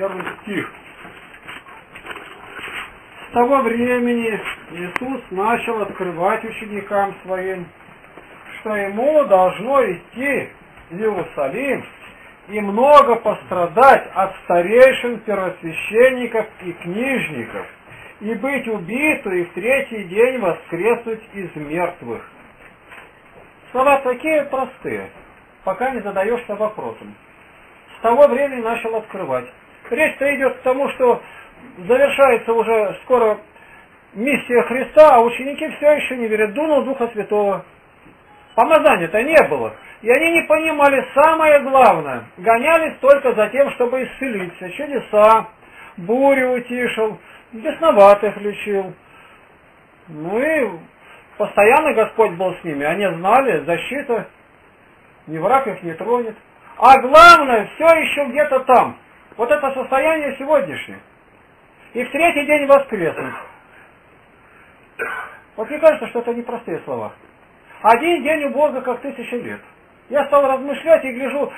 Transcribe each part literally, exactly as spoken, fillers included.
первый стих. С того времени Иисус начал открывать ученикам своим, что ему должно идти в Иерусалим и много пострадать от старейшин, первосвященников и книжников, и быть убиту, и в третий день воскреснуть из мертвых. Слова такие простые, пока не задаешься вопросом. С того времени начал открывать. Речь-то идет к тому, что завершается уже скоро миссия Христа, а ученики все еще не верят. Дунул Духа Святого. Помазания-то не было. И они не понимали самое главное. Гонялись только за тем, чтобы исцелиться. Чудеса, бурю утишил, бесноватых лечил. Ну и постоянно Господь был с ними. Они знали, защита, ни враг их не тронет. А главное, все еще где-то там. Вот это состояние сегодняшнее. И в третий день воскреснут. Вот мне кажется, что это непростые слова. Один день у Бога, как тысяча лет. Я стал размышлять и гляжу,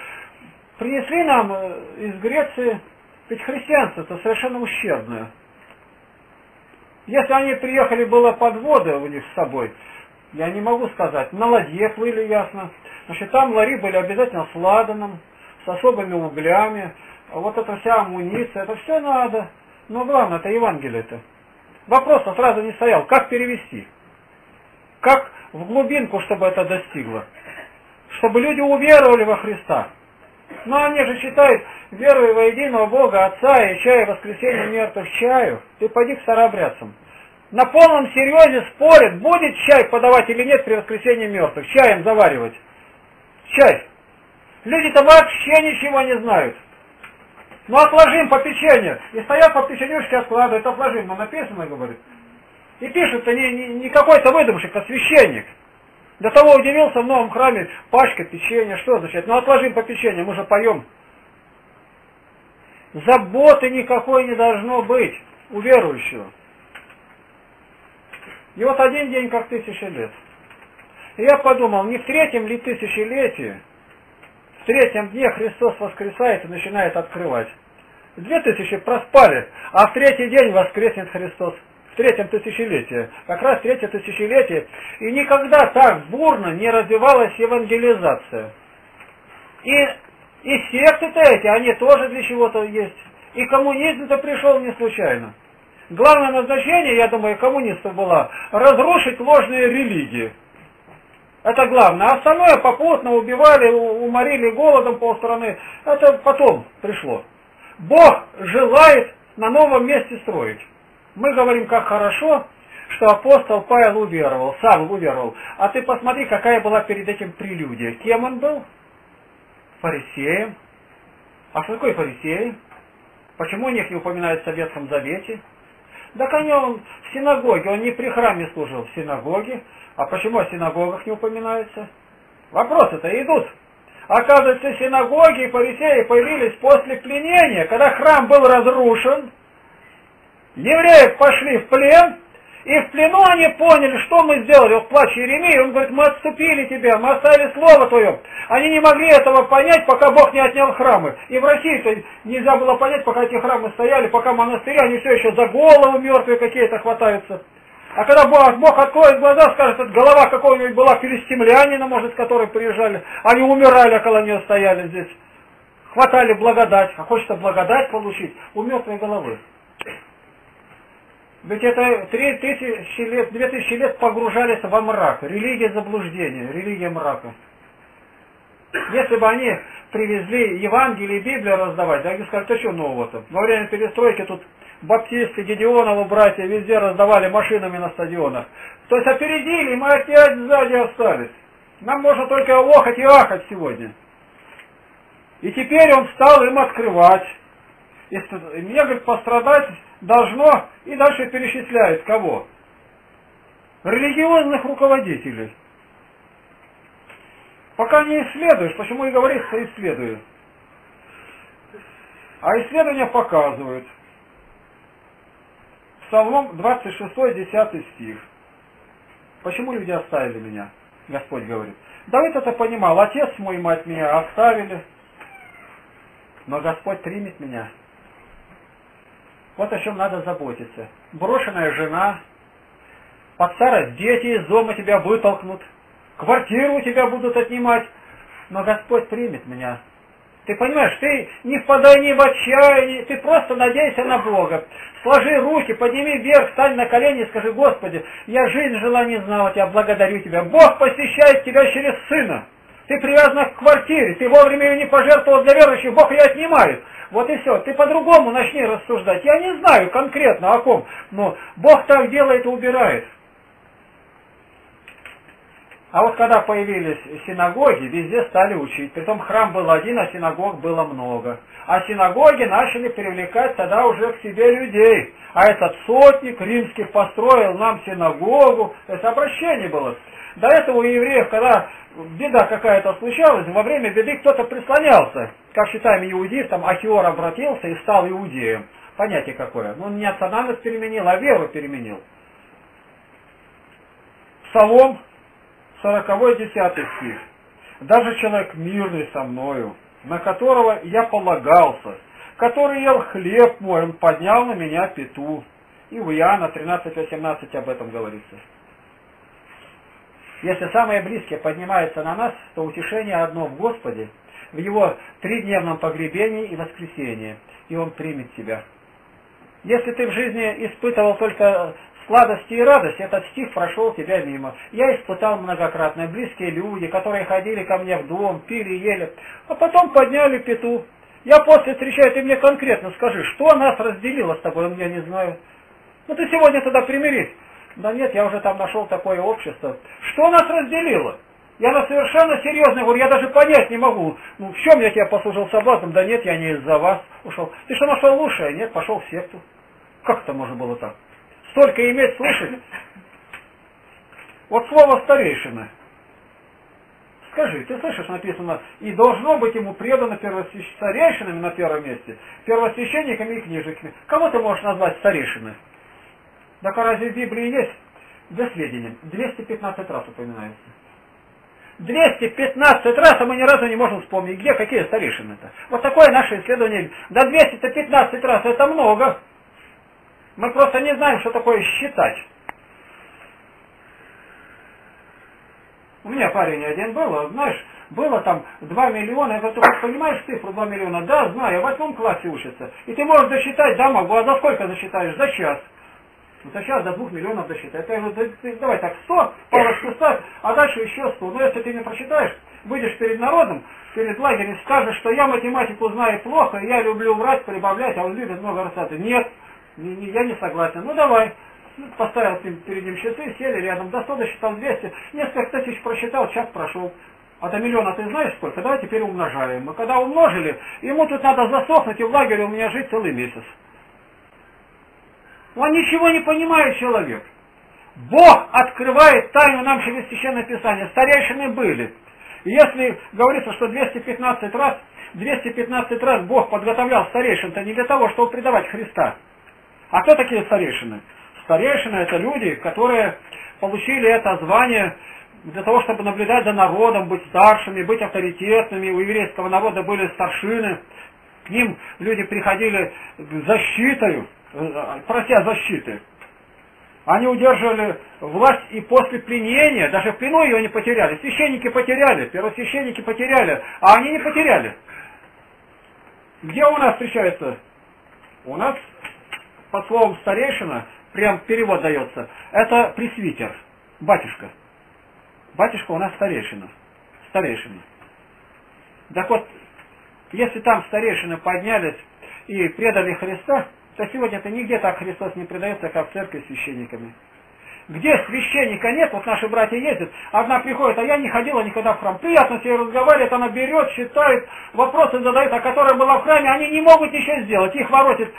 принесли нам из Греции, ведь христианство-то совершенно ущербное. Если они приехали, было подвода у них с собой, я не могу сказать, на ладье плыли, ясно. Значит, там лари были обязательно с ладаном, с особыми углями, вот эта вся амуниция, это все надо. Но главное, это Евангелие-то. Вопрос сразу не стоял, как перевести? Как в глубинку, чтобы это достигло? Чтобы люди уверовали во Христа. Но они же считают, веруя во единого Бога, Отца и чая воскресения мертвых чаю, ты пойди к старообрядцам. На полном серьезе спорят, будет чай подавать или нет при воскресении мертвых, чаем заваривать. Чай. Люди-то вообще ничего не знают. Ну отложим по печенью. И стоят по печенюшке, откладывают, отложим. Но написано, говорит. И пишет-то не, не, не какой-то выдумщик, а священник. До того удивился в новом храме, пачка печенья, что означает? Ну отложим по печенью, мы же поем. Заботы никакой не должно быть у верующего. И вот один день, как тысяча лет. И я подумал, не в третьем ли тысячелетии, в третьем дне Христос воскресает и начинает открывать. Две тысячи проспали, а в третий день воскреснет Христос. В третьем тысячелетии. Как раз третье тысячелетие. И никогда так бурно не развивалась евангелизация. И, и секты-то эти, они тоже для чего-то есть. И коммунизм-то пришел не случайно. Главное назначение, я думаю, коммунистов было разрушить ложные религии. Это главное. А остальное попутно убивали, уморили голодом полстраны. Это потом пришло. Бог желает на новом месте строить. Мы говорим, как хорошо, что апостол Павел уверовал, сам уверовал. А ты посмотри, какая была перед этим прелюдия. Кем он был? Фарисеем. А что такое фарисеи? Почему у них не упоминается в Ветхом Завете? Да, конечно, он в синагоге, он не при храме служил, в синагоге. А почему о синагогах не упоминается? Вопросы-то идут. Оказывается, синагоги и фарисеи появились после пленения, когда храм был разрушен. Евреев пошли в плен, и в плену они поняли, что мы сделали. Вот плач Иеремии, он говорит, мы отступили тебя, мы оставили слово твое. Они не могли этого понять, пока Бог не отнял храмы. И в России-то нельзя было понять, пока эти храмы стояли, пока монастыри, они все еще за голову мертвые какие-то хватаются. А когда Бог, Бог откроет глаза, скажет, это голова какого-нибудь была филистимлянина, может, с которой приезжали, они умирали, около нее стояли здесь. Хватали благодать, а хочется благодать получить у мертвой головы. Ведь это три тысячи лет, две тысячи лет погружались во мрак. Религия заблуждения, религия мрака. Если бы они привезли Евангелие и Библию раздавать, да они скажут, а что нового-то? Во время перестройки тут баптисты, Гедеоновы, братья везде раздавали машинами на стадионах. То есть опередили, мы опять сзади остались. Нам можно только охать и ахать сегодня. И теперь он стал им открывать. И мне, говорит, пострадать должно, и дальше перечисляет кого? Религиозных руководителей. Пока не исследуешь, почему и говорится исследует. А исследования показывают. Псалом двадцать шесть, десятый стих. Почему люди оставили меня? Господь говорит. Давид это понимал. Отец мой и мать меня оставили, но Господь примет меня. Вот о чем надо заботиться. Брошенная жена, под старость дети из дома тебя вытолкнут, квартиру у тебя будут отнимать, но Господь примет меня. Ты понимаешь, ты не впадай ни в отчаяние, ты просто надейся на Бога. Сложи руки, подними вверх, встань на колени и скажи: Господи, я жизнь жила, не знала Тебя, благодарю Тебя. Бог посещает Тебя через Сына. Ты привязана к квартире, ты вовремя ее не пожертвовал для верующих, Бог ее отнимает. Вот и все. Ты по-другому начни рассуждать. Я не знаю конкретно о ком, но Бог так делает и убирает. А вот когда появились синагоги, везде стали учить. Притом храм был один, а синагог было много. А синагоги начали привлекать тогда уже к себе людей. А этот сотник римских построил нам синагогу. Это обращение было. До этого у евреев, когда беда какая-то случалась, во время беды кто-то прислонялся. Как считаем, иудеев, там Ахиор обратился и стал иудеем. Понятие какое. Он не национальность переменил, а веру переменил. Псалом сороковой десятый стих. «Даже человек мирный со мною, на которого я полагался, который ел хлеб мой, он поднял на меня пету». И в Иоанна тринадцать восемнадцать об этом говорится. Если самое близкое поднимается на нас, то утешение одно в Господе, в Его тридневном погребении и воскресении, и Он примет тебя. Если ты в жизни испытывал только сладости и радость, этот стих прошел тебя мимо. Я испытал многократно. Близкие люди, которые ходили ко мне в дом, пили, ели, а потом подняли пету. Я после встречаю, ты мне конкретно скажи, что нас разделило с тобой, я не знаю. Ну ты сегодня тогда примирись. Да нет, я уже там нашел такое общество. Что нас разделило? Я на совершенно серьезно говорю, я даже понять не могу. Ну в чем я тебя послужил соблазном? Да нет, я не из-за вас ушел. Ты что, нашел лучшее? Нет, пошел в секту. Как это можно было так? Столько иметь, слышать. Вот слово старейшина. Скажи, ты слышишь, написано, и должно быть ему предано первосвящ... старейшинами на первом месте, первосвященниками и книжниками. Кого ты можешь назвать старейшиной? Да разве в Библии есть? Для сведения, двести пятнадцать раз упоминается. двести пятнадцать раз, а мы ни разу не можем вспомнить, где какие старейшины-то. Вот такое наше исследование. Да двести пятнадцать раз, это много. Мы просто не знаем, что такое считать. У меня парень один был, знаешь, было там два миллиона. Я говорю, ты понимаешь цифру два миллиона? Да, знаю, в восьмом классе учится. И ты можешь досчитать, да, могу. А за сколько досчитаешь? За час. Ну, за час до двух миллионов досчитаешь. Я говорю, давай так, сто, парочку ставь, а дальше еще сто. Но если ты не прочитаешь, выйдешь перед народом, перед лагерем, скажешь, что я математику знаю плохо, я люблю врать, прибавлять, а он любит много рассказать. Нет. Я не согласен. Ну давай. Поставил перед ним часы, сели рядом. До ста досчитал двести. Несколько тысяч просчитал, час прошел. А до миллиона ты знаешь сколько? Давай теперь умножаем. Мы когда умножили, ему тут надо засохнуть и в лагере у меня жить целый месяц. Он ничего не понимает, человек. Бог открывает тайну нам через Священное Писание. Старейшины были. И если говорится, что двести пятнадцать раз, двести пятнадцать раз Бог подготовлял старейшин-то не для того, чтобы предавать Христа. А кто такие старейшины? Старейшины – это люди, которые получили это звание для того, чтобы наблюдать за народом, быть старшими, быть авторитетными. У еврейского народа были старшины. К ним люди приходили защитой, прося защиты. Они удерживали власть и после пленения, даже в плену ее не потеряли. Священники потеряли, первосвященники потеряли, а они не потеряли. Где у нас встречается? У нас... Под словом старейшина, прям перевод дается, это пресвитер, батюшка. Батюшка у нас старейшина. Старейшина. Так вот, если там старейшины поднялись и предали Христа, то сегодня-то нигде так Христос не предается, как в церкви священниками. Где священника нет, вот наши братья ездят, одна приходит, а я не ходила никогда в храм. Приятно с ней разговаривает, она берет, считает, вопросы задает, о которой была в храме, они не могут ничего сделать, их воротит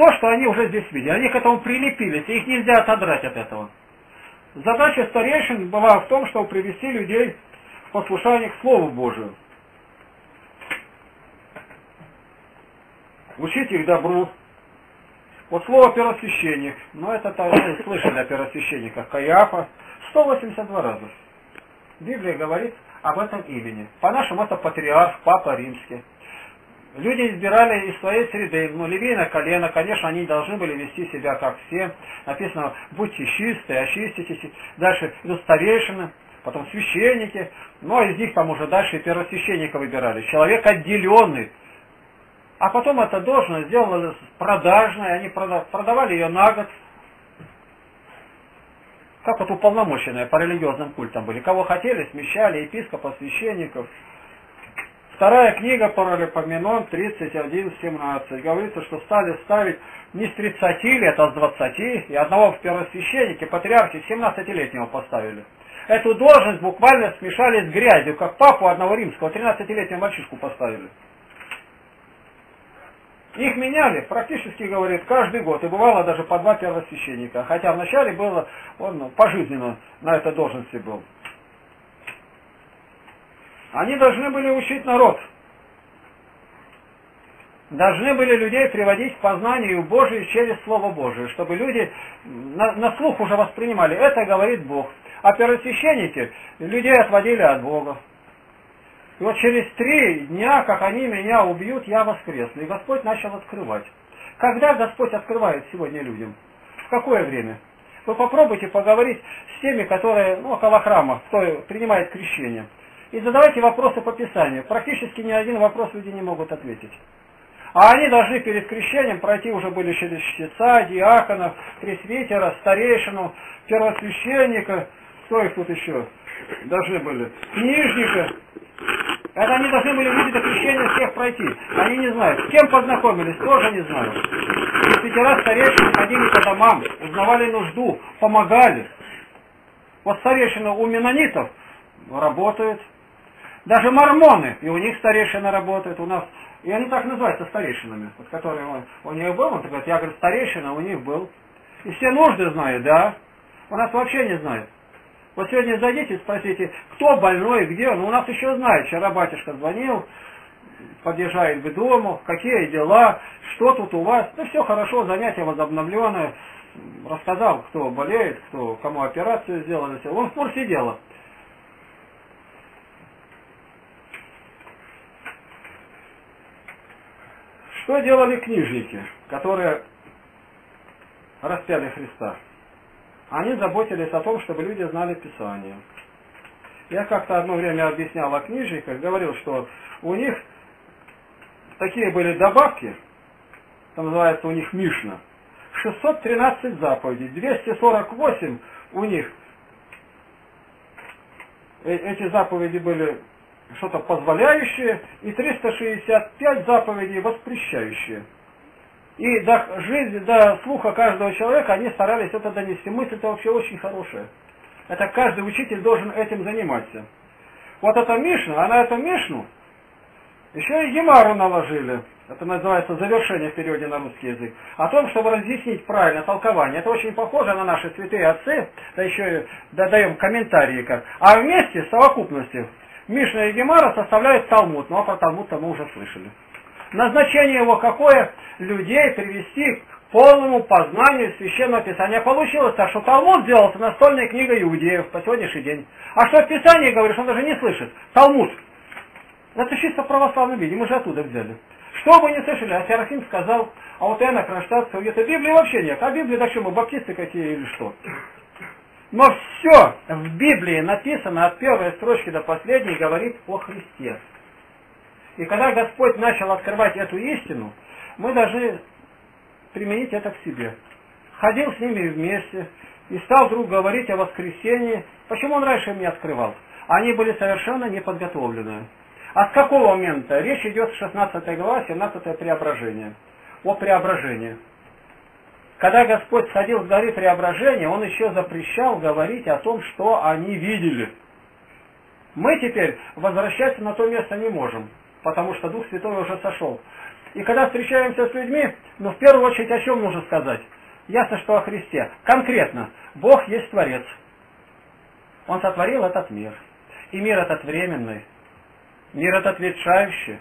то, что они уже здесь видели. Они к этому прилепились, и их нельзя отодрать от этого. Задача старейшин была в том, чтобы привести людей в послушание к Слову Божию. Учить их добру. Вот слово первосвященник. Ну, это мы слышали о первосвященниках. Каяфа. сто восемьдесят два раза. Библия говорит об этом имени. По-нашему это патриарх, папа римский. Люди избирали из своей среды, ну, левейное колено, конечно, они должны были вести себя как все. Написано, будьте чистые, очиститесь. Дальше идут старейшины, потом священники. Ну, а из них там уже дальше и первосвященника выбирали. Человек отделенный. А потом эта должность сделалась продажной, они продавали ее на год. Как вот уполномоченные по религиозным культам были. Кого хотели, смещали, епископов, священников. Вторая книга Паралипоменон тридцать один семнадцать. Говорится, что стали ставить не с тридцати лет, а с двадцати. И одного в первосвященнике, патриархе, семнадцатилетнего поставили. Эту должность буквально смешали с грязью, как папу одного римского, тринадцатилетнего мальчишку поставили. Их меняли, практически, говорит, каждый год. И бывало даже по два первосвященника. Хотя вначале было, он пожизненно на этой должности был. Они должны были учить народ. Должны были людей приводить к познанию Божию через Слово Божие, чтобы люди на, на слух уже воспринимали. Это говорит Бог. А первосвященники людей отводили от Бога. И вот через три дня, как они меня убьют, я воскрес. И Господь начал открывать. Когда Господь открывает сегодня людям? В какое время? Вы попробуйте поговорить с теми, которые, ну, около храма, кто принимает крещение. И задавайте вопросы по Писанию. Практически ни один вопрос люди не могут ответить. А они должны перед крещением пройти уже были через чтеца, диакона, пресвитера, старейшину, первосвященника, кто их тут еще должны были, книжника. Это они должны были люди до крещения всех пройти. Они не знают. С кем познакомились, тоже не знают. Пресвитера, старейшины ходили по домам, узнавали нужду, помогали. Вот старейшина у менонитов работает. Даже мормоны, и у них старейшина работает, у нас, и они так называются старейшинами, вот, которые он, у них был, он говорит, я, говорит, старейшина, у них был. И все нужды знают, да, у нас вообще не знают. Вот сегодня зайдите и спросите, кто больной, где он, у нас еще знает, вчера батюшка звонил, подъезжает к дому, какие дела, что тут у вас, ну все хорошо, занятия возобновленное, рассказал, кто болеет, кто, кому операцию сделали, все. Он в курсе дела. Что делали книжники, которые распяли Христа? Они заботились о том, чтобы люди знали Писание. Я как-то одно время объяснял о книжниках, говорил, что у них такие были добавки, это называется у них Мишна, шестьсот тринадцать заповедей, двести сорок восемь у них. Эти заповеди были что-то позволяющее, и триста шестьдесят пять заповедей воспрещающие. И до жизни, до слуха каждого человека они старались это донести. Мысль это вообще очень хорошая. Это каждый учитель должен этим заниматься. Вот эта Мишна, она эту Мишну, еще и Гемару наложили. Это называется завершение в переводе на русский язык. О том, чтобы разъяснить правильно толкование. Это очень похоже на наши святые отцы, да еще и даем комментарии как. А вместе, в совокупности, Мишна и Гемара составляют Талмуд, но про Талмуд-то мы уже слышали. Назначение его какое? Людей привести к полному познанию Священного Писания. Получилось так, что Талмуд сделался настольной книгой иудеев по сегодняшний день. А что в Писании говоришь, он даже не слышит. Талмуд. Это чисто в православном виде, мы же оттуда взяли. Что бы ни слышали, а Серафим сказал, а вот Иоанна Кронштадтского, где-то Библии вообще нет. А Библии да что мы, баптисты какие или что? Но все в Библии написано от первой строчки до последней говорит о Христе. И когда Господь начал открывать эту истину, мы должны применить это к себе. Ходил с ними вместе и стал вдруг говорить о воскресении. Почему он раньше им не открывал? Они были совершенно неподготовлены. А с какого момента? Речь идет с шестнадцатой глава, семнадцатое преображение. О преображении. Когда Господь сходил с горы преображения, Он еще запрещал говорить о том, что они видели. Мы теперь возвращаться на то место не можем, потому что Дух Святой уже сошел. И когда встречаемся с людьми, ну в первую очередь о чем нужно сказать? Ясно, что о Христе. Конкретно, Бог есть Творец. Он сотворил этот мир. И мир этот временный, мир этот ветшающий.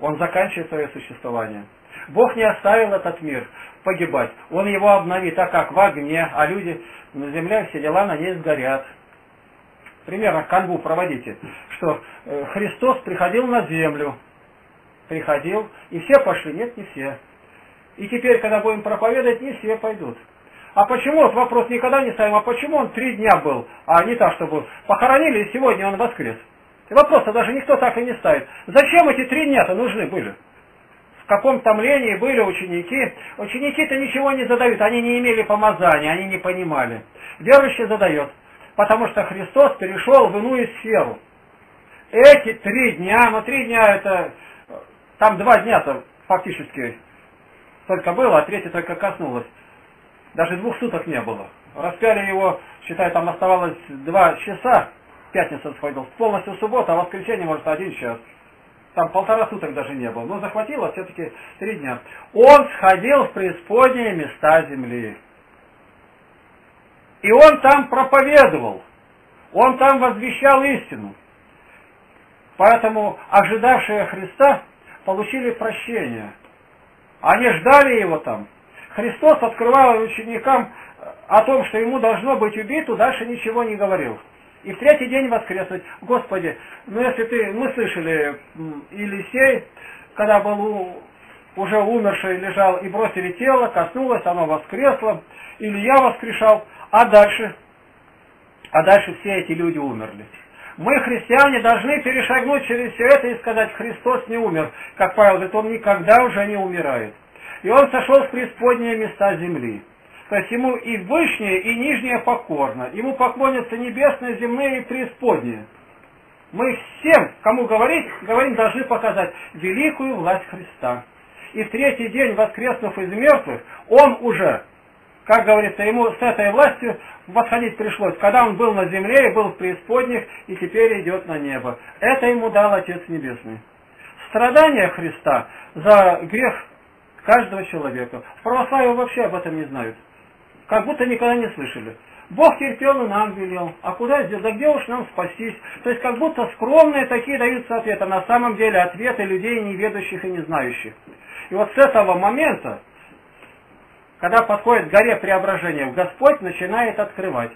Он заканчивает свое существование. Бог не оставил этот мир погибать. Он его обновит, так как в огне, а люди на земле, все дела на ней сгорят. Примерно канву проводите, что Христос приходил на землю, приходил, и все пошли? Нет, не все. И теперь, когда будем проповедовать, не все пойдут. А почему? Вот вопрос никогда не ставим. А почему он три дня был, а не так, чтобы похоронили, и сегодня он воскрес? И вопрос-то даже никто так и не ставит. Зачем эти три дня-то нужны были? В каком томлении были ученики? Ученики-то ничего не задают. Они не имели помазания, они не понимали. Верующий задает. Потому что Христос перешел в иную сферу. Эти три дня, но три дня это... Там два дня-то фактически только было, а третье только коснулось. Даже двух суток не было. Распяли его, считай, там оставалось два часа. Пятница сходил. Полностью суббота, а воскресенье, может, один час. Там полтора суток даже не было. Но захватило все-таки три дня. Он сходил в преисподние места земли. И он там проповедовал. Он там возвещал истину. Поэтому ожидавшие Христа получили прощение. Они ждали его там. Христос открывал ученикам о том, что ему должно быть убиту, дальше ничего не говорил. И в третий день воскреснуть. Господи, ну если ты... Мы слышали, Елисей, когда был уже умерший, лежал, и бросили тело, коснулось, оно воскресло, Илья воскрешал, а дальше? А дальше все эти люди умерли. Мы, христиане, должны перешагнуть через все это и сказать, Христос не умер. Как Павел говорит, он никогда уже не умирает. И он сошел в преисподние места земли. То есть ему и вышнее, и нижнее покорно. Ему поклонятся небесные, земные и преисподние. Мы всем, кому говорить, говорим, должны показать великую власть Христа. И в третий день, воскреснув из мертвых, он уже, как говорится, ему с этой властью восходить пришлось. Когда он был на земле и был в преисподних, и теперь идет на небо. Это ему дал Отец Небесный. Страдания Христа за грех каждого человека. В православии вообще об этом не знают. Как будто никогда не слышали. Бог терпел и нам велел. А куда здесь? Да где уж нам спастись? То есть как будто скромные такие даются ответы. На самом деле ответы людей неведущих и не знающих. И вот с этого момента, когда подходит к горе преображения, Господь начинает открывать.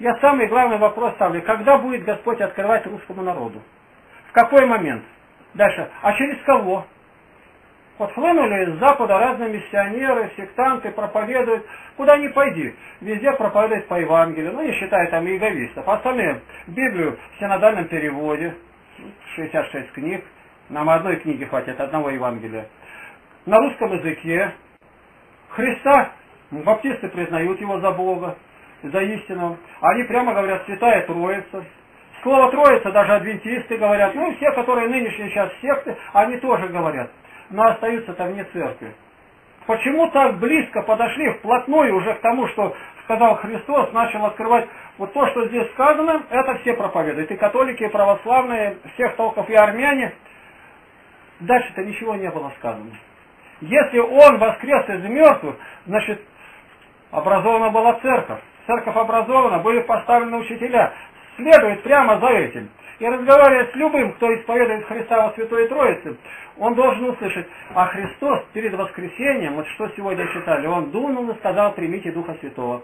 Я самый главный вопрос ставлю. Когда будет Господь открывать русскому народу? В какой момент? Дальше. А через кого? Вот хлынули с запада разные миссионеры, сектанты, проповедуют. Куда ни пойди, везде проповедуют по Евангелию. Ну, не считая там иеговистов. Остальные Библию в синодальном переводе. шестьдесят шесть книг. Нам одной книги хватит, одного Евангелия. На русском языке. Христа, баптисты признают его за Бога, за истину. Они прямо говорят, святая Троица. Слово Троица даже адвентисты говорят. Ну, и все, которые нынешние сейчас секты, они тоже говорят. Но остаются там вне церкви. Почему так близко подошли вплотную уже к тому, что сказал Христос, начал открывать вот то, что здесь сказано, это все проповедуют. И католики, и православные, всех толков, и армяне. Дальше-то ничего не было сказано. Если он воскрес из мертвых, значит, образована была церковь. Церковь образована, были поставлены учителя. Следует прямо за этим. И разговаривая с любым, кто исповедует Христа во Святой Троице, он должен услышать, а Христос перед воскресением, вот что сегодня читали, он дунул и сказал, примите Духа Святого.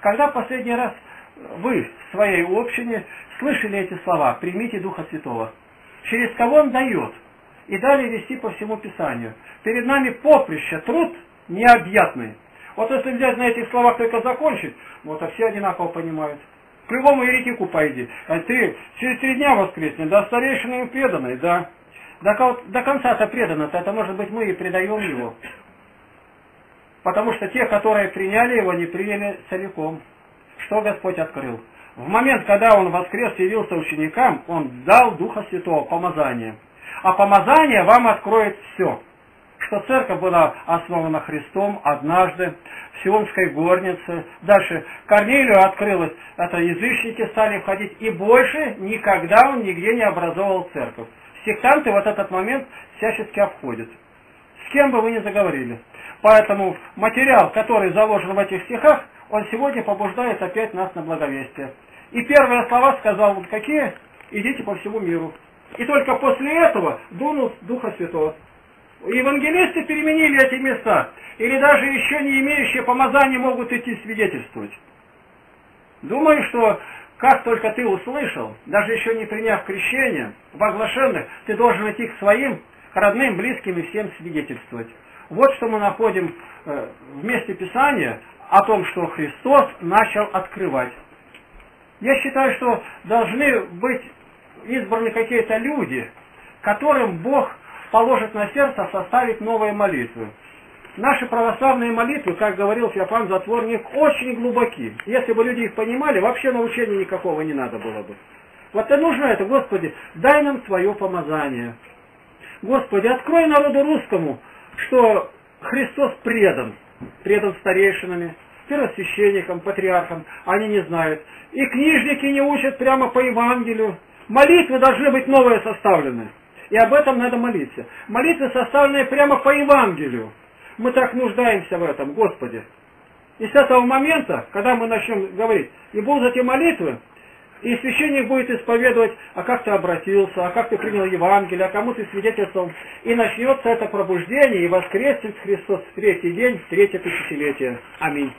Когда последний раз вы в своей общине слышали эти слова, примите Духа Святого? Через кого он дает? И далее вести по всему Писанию. Перед нами поприще, труд необъятный. Вот если взять на этих словах только закончить, вот а все одинаково понимают. К любому еретику пойди. А ты через три дня воскреснешь, да старейшины и преданные, да. До, до конца-то предано-то, это может быть мы и предаем его. Потому что те, которые приняли его, не приняли целиком. Что Господь открыл? В момент, когда он воскрес, явился ученикам, он дал Духа Святого, помазание. А помазание вам откроет все. Что церковь была основана Христом однажды, в Сионской горнице. Дальше Корнилию открылось, это язычники стали входить. И больше никогда он нигде не образовал церковь. Сектанты вот этот момент всячески обходят. С кем бы вы ни заговорили. Поэтому материал, который заложен в этих стихах, он сегодня побуждает опять нас на благовестие. И первые слова сказал он какие? Идите по всему миру. И только после этого дунул Духа Святого. Евангелисты переменили эти места. Или даже еще не имеющие помазания могут идти свидетельствовать. Думаю, что как только ты услышал, даже еще не приняв крещение, возглашенных, ты должен идти к своим, родным, близким и всем свидетельствовать. Вот что мы находим в месте Писания о том, что Христос начал открывать. Я считаю, что должны быть избраны какие-то люди, которым Бог положит на сердце составить новые молитвы. Наши православные молитвы, как говорил Феофан Затворник, очень глубоки. Если бы люди их понимали, вообще научения никакого не надо было бы. Вот и нужно это, Господи, дай нам Твое помазание. Господи, открой народу русскому, что Христос предан, предан старейшинами, первосвященникам, патриархам, они не знают. И книжники не учат прямо по Евангелию. Молитвы должны быть новые составлены. И об этом надо молиться. Молитвы, составленные прямо по Евангелию. Мы так нуждаемся в этом, Господи. И с этого момента, когда мы начнем говорить, и будут эти молитвы, и священник будет исповедовать, а как ты обратился, а как ты принял Евангелие, а кому ты свидетельствовал. И начнется это пробуждение, и воскреснет Христос в третий день, в третье тысячелетие. Аминь.